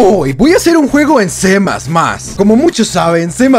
Hoy voy a hacer un juego en C++. Como muchos saben, C++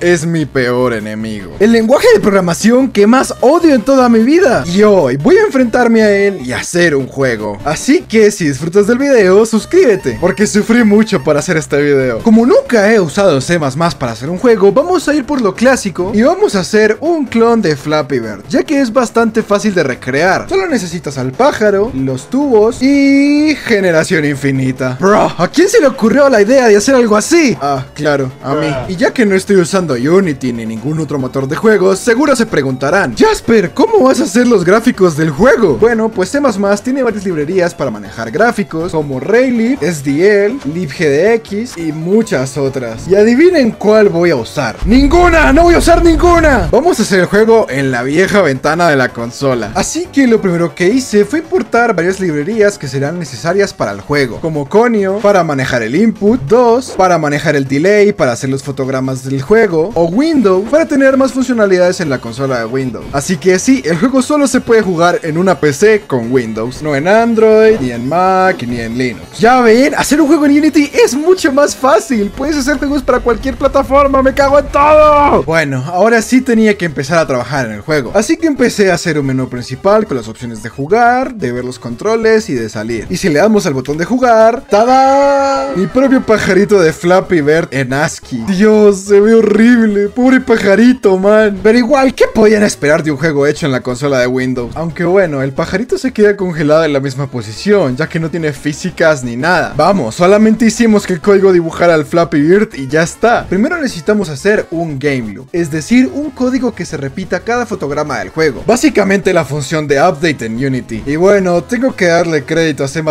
es mi peor enemigo, el lenguaje de programación que más odio en toda mi vida. Y hoy voy a enfrentarme a él y hacer un juego. Así que si disfrutas del video, suscríbete, porque sufrí mucho para hacer este video. Como nunca he usado C++ para hacer un juego, vamos a ir por lo clásico y vamos a hacer un clon de Flappy Bird, ya que es bastante fácil de recrear. Solo necesitas al pájaro, los tubos y generación infinita. Bro, ¿a quién se le ocurrió la idea de hacer algo así? Ah, claro, a mí. Y ya que no estoy usando Unity ni ningún otro motor de juegos, seguro se preguntarán: Jasper, ¿cómo vas a hacer los gráficos del juego? Bueno, pues C++ tiene varias librerías para manejar gráficos, como Raylib, SDL, LiveGDX y muchas otras. Y adivinen cuál voy a usar. ¡Ninguna! ¡No voy a usar ninguna! Vamos a hacer el juego en la vieja ventana de la consola. Así que lo primero que hice fue importar varias librerías que serán necesarias para el juego, como Conio, para manejar el input, 2 para manejar el delay, para hacer los fotogramas del juego, o Windows para tener más funcionalidades en la consola de Windows. Así que sí, el juego solo se puede jugar en una PC con Windows, no en Android, ni en Mac, ni en Linux. Ya ven, hacer un juego en Unity es mucho más fácil, puedes hacer juegos para cualquier plataforma, me cago en todo. Bueno, ahora sí tenía que empezar a trabajar en el juego, así que empecé a hacer un menú principal con las opciones de jugar, de ver los controles y de salir. Y si le damos al botón de jugar, ¡tada! Mi propio pajarito de Flappy Bird en ASCII. Dios, se ve horrible. Pobre pajarito, man. Pero igual, ¿qué podían esperar de un juego hecho en la consola de Windows? Aunque bueno, el pajarito se queda congelado en la misma posición, ya que no tiene físicas ni nada. Vamos, solamente hicimos que el código dibujara al Flappy Bird y ya está. Primero necesitamos hacer un game loop, es decir, un código que se repita cada fotograma del juego. Básicamente la función de update en Unity. Y bueno, tengo que darle crédito a C++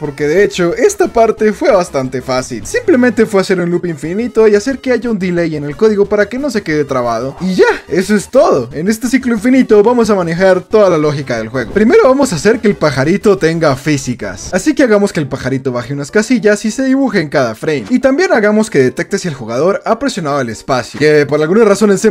porque de hecho, esta parte fue bastante fácil. Simplemente fue hacer un loop infinito y hacer que haya un delay en el código para que no se quede trabado. Y ya, eso es todo. En este ciclo infinito vamos a manejar toda la lógica del juego. Primero vamos a hacer que el pajarito tenga físicas, así que hagamos que el pajarito baje unas casillas y se dibuje en cada frame. Y también hagamos que detecte si el jugador ha presionado el espacio, que por alguna razón en C++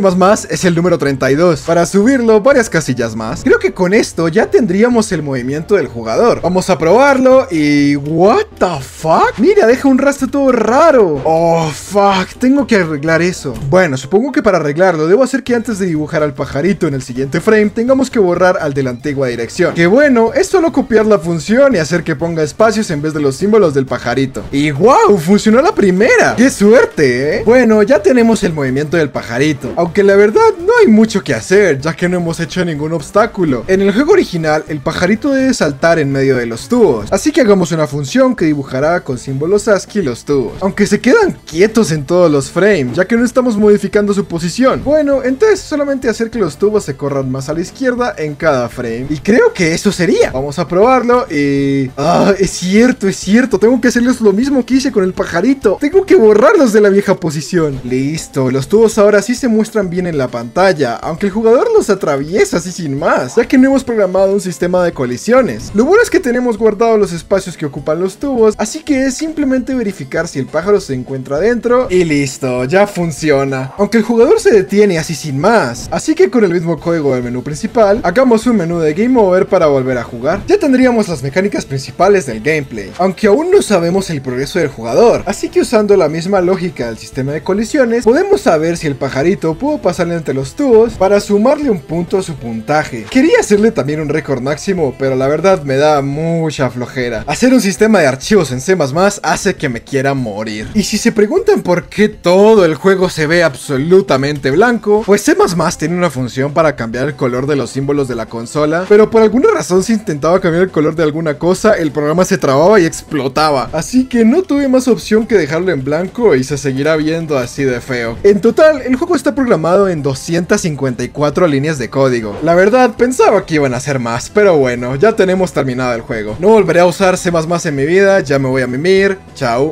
es el número 32, para subirlo varias casillas más. Creo que con esto ya tendríamos el movimiento del jugador. Vamos a probarlo y... ¿What the fuck? Mira, deja un rastro todo raro. Oh, fuck, tengo que arreglar eso. Bueno, supongo que para arreglarlo debo hacer que antes de dibujar al pajarito en el siguiente frame tengamos que borrar al de la antigua dirección, que bueno, es solo copiar la función y hacer que ponga espacios en vez de los símbolos del pajarito. Y wow, funcionó la primera. ¡Qué suerte, eh! Bueno, ya tenemos el movimiento del pajarito, aunque la verdad no hay mucho que hacer, ya que no hemos hecho ningún obstáculo. En el juego original, el pajarito debe saltar en medio de los tubos, así que hagamos una función que dibujará con símbolos los ASCII los tubos, aunque se quedan quietos en todos los frames, ya que no estamos modificando su posición. Bueno, entonces solamente hacer que los tubos se corran más a la izquierda en cada frame, y creo que eso sería. Vamos a probarlo y... ¡Ah! Es cierto, tengo que hacerles lo mismo que hice con el pajarito. Tengo que borrarlos de la vieja posición. Listo, los tubos ahora sí se muestran bien en la pantalla, aunque el jugador los atraviesa así sin más, ya que no hemos programado un sistema de colisiones. Lo bueno es que tenemos guardados los espacios que ocupan los tubos, así que es simplemente verificar si el pájaro se encuentra dentro y listo, ya funciona. Aunque el jugador se detiene así sin más, así que con el mismo código del menú principal, hagamos un menú de Game Over para volver a jugar. Ya tendríamos las mecánicas principales del gameplay, aunque aún no sabemos el progreso del jugador, así que usando la misma lógica del sistema de colisiones, podemos saber si el pajarito pudo pasarle entre los tubos para sumarle un punto a su puntaje. Quería hacerle también un récord máximo, pero la verdad me da mucha flojera. Hacer un sistema de archivos en C++ hace que me quiera morir. Y si se preguntan por qué todo el juego se ve absolutamente blanco, pues C++ tiene una función para cambiar el color de los símbolos de la consola, pero por alguna razón si intentaba cambiar el color de alguna cosa, el programa se trababa y explotaba, así que no tuve más opción que dejarlo en blanco y se seguirá viendo así de feo. En total, el juego está programado en 254 líneas de código. La verdad, pensaba que iban a hacer más, pero bueno, ya tenemos terminado el juego. No volveré a usar C++ en mi vida, ya me voy a mimir. Chao.